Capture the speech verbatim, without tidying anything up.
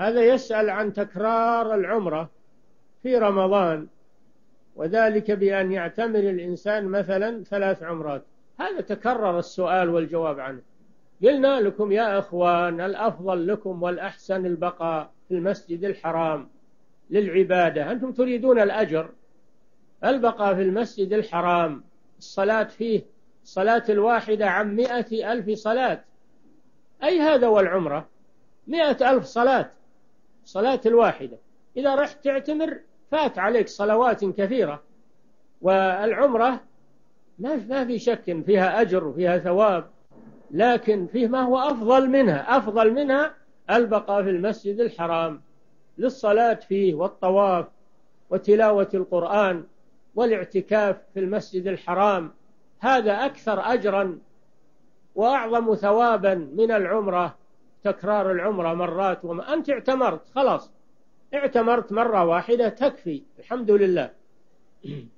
هذا يسأل عن تكرار العمرة في رمضان، وذلك بأن يعتمر الإنسان مثلا ثلاث عمرات. هذا تكرر السؤال والجواب عنه. قلنا لكم يا أخوان الأفضل لكم والأحسن البقاء في المسجد الحرام للعبادة، أنتم تريدون الأجر، البقاء في المسجد الحرام، الصلاة فيه، الصلاة الواحدة عن مئة ألف صلاة، أي هذا والعمرة مئة ألف صلاة، الصلاة الواحدة. إذا رحت تعتمر فات عليك صلوات كثيرة، والعمرة ما في شك فيها أجر وفيها ثواب، لكن فيه ما هو أفضل منها. أفضل منها البقاء في المسجد الحرام للصلاة فيه والطواف وتلاوة القرآن والاعتكاف في المسجد الحرام، هذا أكثر أجرا وأعظم ثوابا من العمرة، تكرار العمرة مرات. وما أنت اعتمرت خلاص، اعتمرت مرة واحدة تكفي، الحمد لله.